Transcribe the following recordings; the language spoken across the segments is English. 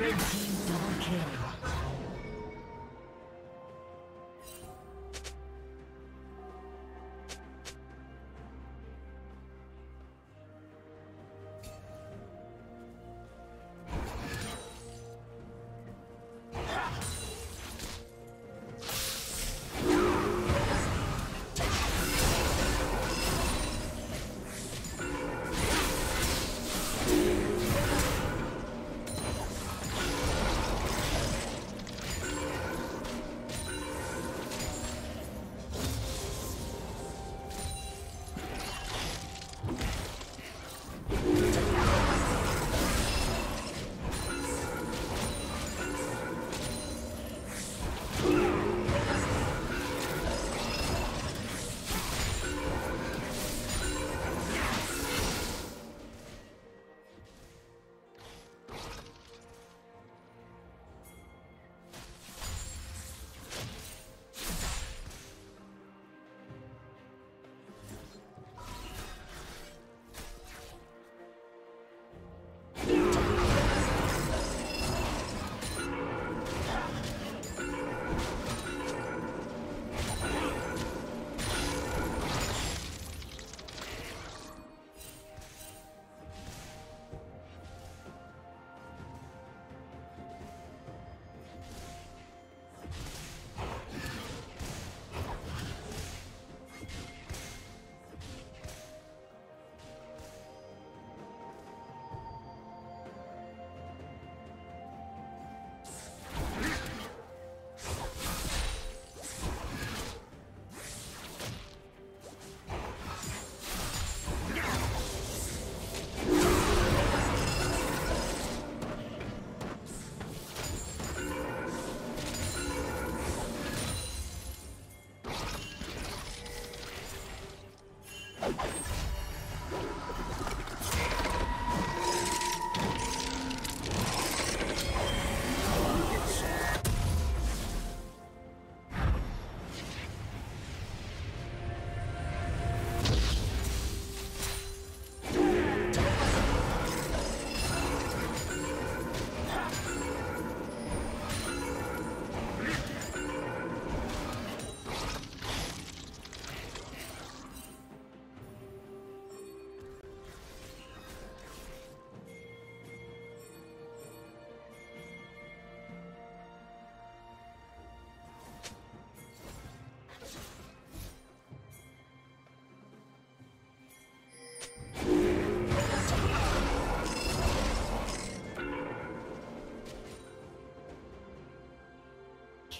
Red team double kill.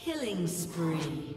Killing spree.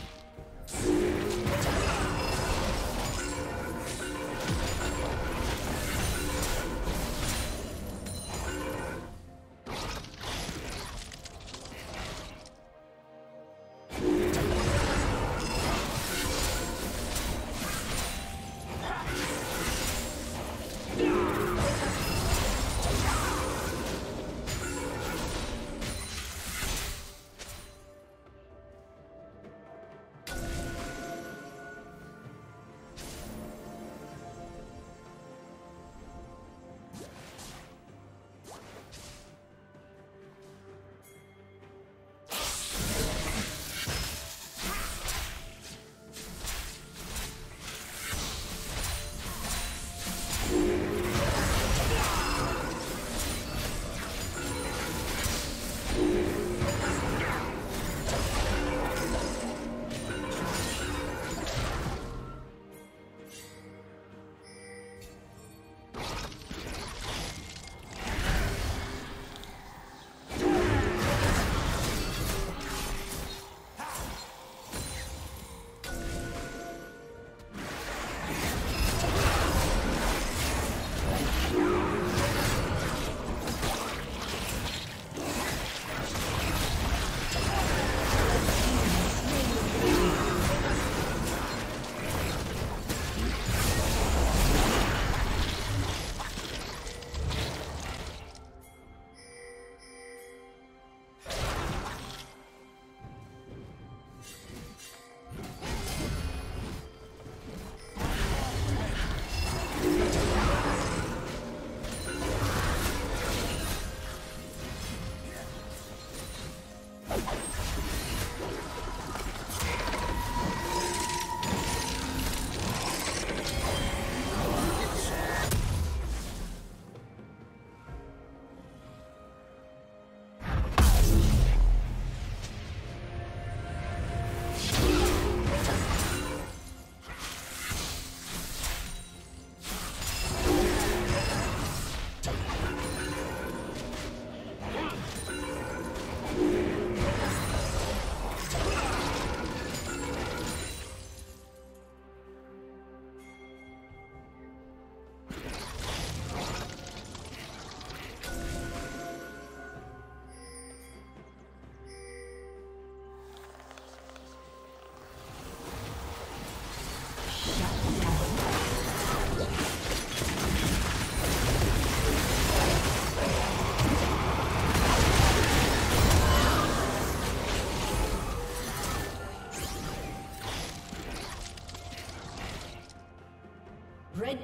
Red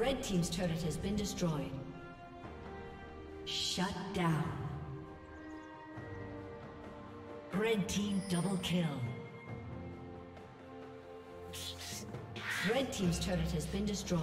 Red team's turret has been destroyed. Shut down. Red team double kill. Red team's turret has been destroyed.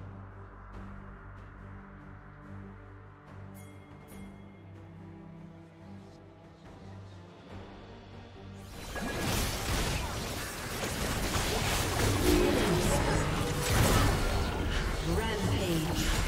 Red team's turret has been destroyed. Rampage.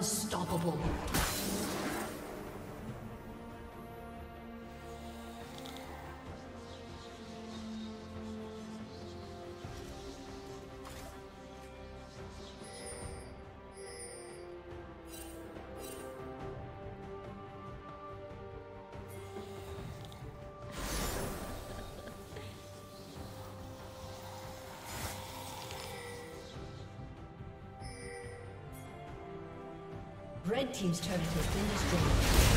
Unstoppable. Red team's turret has been destroyed.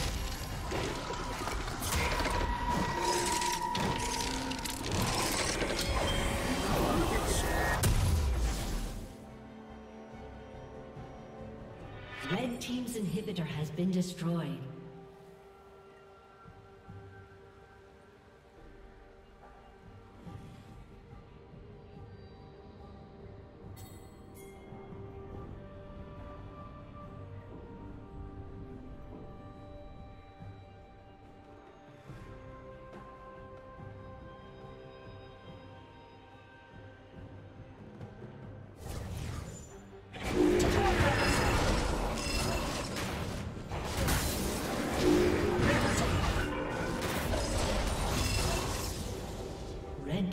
team's inhibitor has been destroyed. Shut down. Red team's inhibitor has been destroyed. Red